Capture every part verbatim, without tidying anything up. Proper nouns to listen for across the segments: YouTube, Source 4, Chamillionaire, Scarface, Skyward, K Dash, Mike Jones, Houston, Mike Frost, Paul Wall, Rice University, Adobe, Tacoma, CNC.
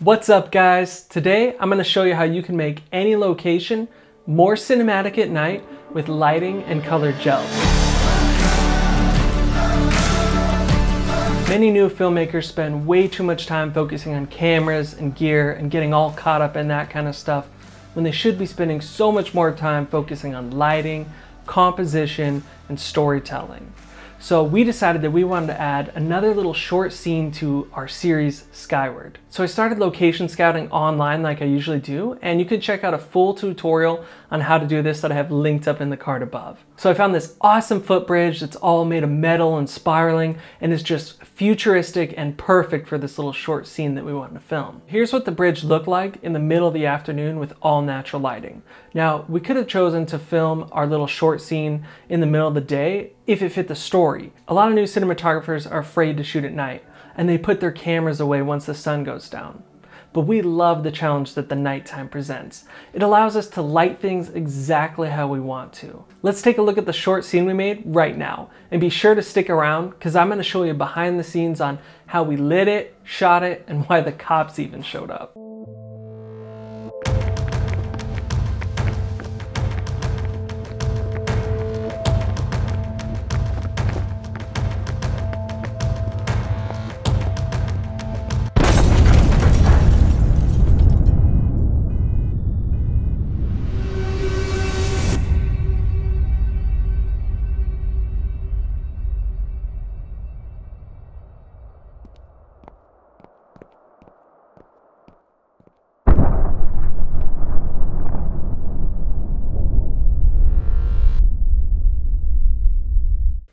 What's up guys? Today I'm going to show you how you can make any location more cinematic at night with lighting and colored gels. Many new filmmakers spend way too much time focusing on cameras and gear and getting all caught up in that kind of stuff when they should be spending so much more time focusing on lighting, composition, and storytelling. So we decided that we wanted to add another little short scene to our series Skyward. So I started location scouting online like I usually do, and you can check out a full tutorial on how to do this that I have linked up in the card above. So I found this awesome footbridge that's all made of metal and spiraling, and is just futuristic and perfect for this little short scene that we wanted to film. Here's what the bridge looked like in the middle of the afternoon with all natural lighting. Now, we could have chosen to film our little short scene in the middle of the day if it fit the story. A lot of new cinematographers are afraid to shoot at night, and they put their cameras away once the sun goes down. But we love the challenge that the nighttime presents. It allows us to light things exactly how we want to. Let's take a look at the short scene we made right now, and be sure to stick around because I'm going to show you behind the scenes on how we lit it, shot it, and why the cops even showed up.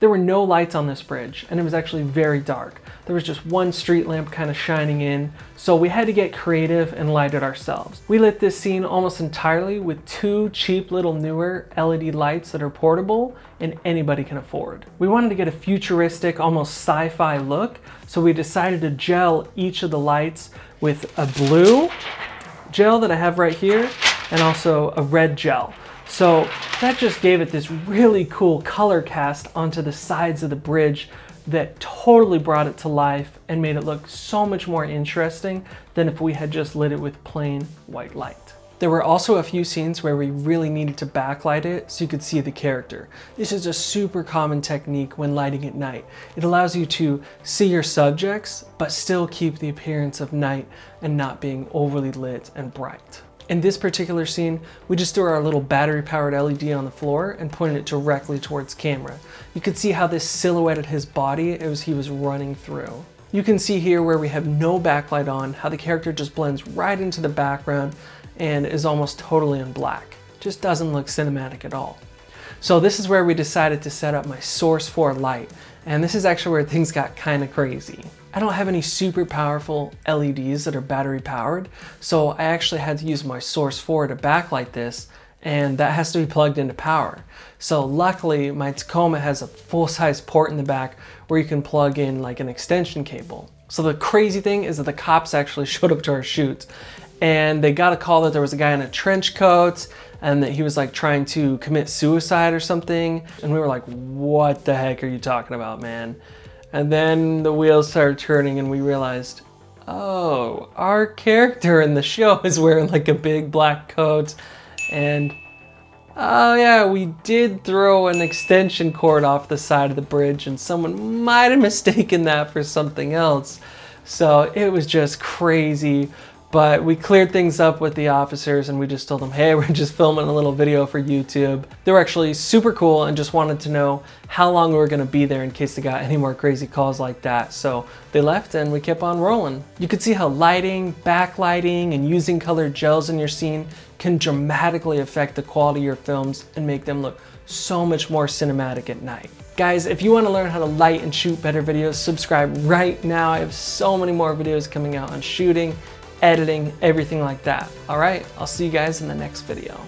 There were no lights on this bridge, and it was actually very dark. There was just one street lamp kind of shining in, so we had to get creative and light it ourselves. We lit this scene almost entirely with two cheap little newer L E D lights that are portable and anybody can afford. We wanted to get a futuristic, almost sci-fi look, so we decided to gel each of the lights with a blue gel that I have right here, and also a red gel. So that just gave it this really cool color cast onto the sides of the bridge that totally brought it to life and made it look so much more interesting than if we had just lit it with plain white light. There were also a few scenes where we really needed to backlight it so you could see the character. This is a super common technique when lighting at night. It allows you to see your subjects, but still keep the appearance of night and not being overly lit and bright. In this particular scene, we just threw our little battery-powered L E D on the floor and pointed it directly towards camera. You could see how this silhouetted his body as he was running through. You can see here where we have no backlight on, how the character just blends right into the background and is almost totally in black. Just doesn't look cinematic at all. So this is where we decided to set up my Source four light, and this is actually where things got kind of crazy. I don't have any super powerful L E Ds that are battery powered, so I actually had to use my Source four to backlight this, and that has to be plugged into power. So luckily my Tacoma has a full-size port in the back where you can plug in like an extension cable. So the crazy thing is that the cops actually showed up to our shoot, and they got a call that there was a guy in a trench coat and that he was like trying to commit suicide or something. And we were like, what the heck are you talking about, man? And then the wheels started turning and we realized, oh, our character in the show is wearing like a big black coat. And oh yeah, we did throw an extension cord off the side of the bridge and someone might have mistaken that for something else. So it was just crazy. But we cleared things up with the officers and we just told them, hey, we're just filming a little video for YouTube. They were actually super cool and just wanted to know how long we were gonna be there in case they got any more crazy calls like that. So they left and we kept on rolling. You could see how lighting, backlighting, and using colored gels in your scene can dramatically affect the quality of your films and make them look so much more cinematic at night. Guys, if you want to learn how to light and shoot better videos, subscribe right now. I have so many more videos coming out on shooting, editing, everything like that. All right, I'll see you guys in the next video.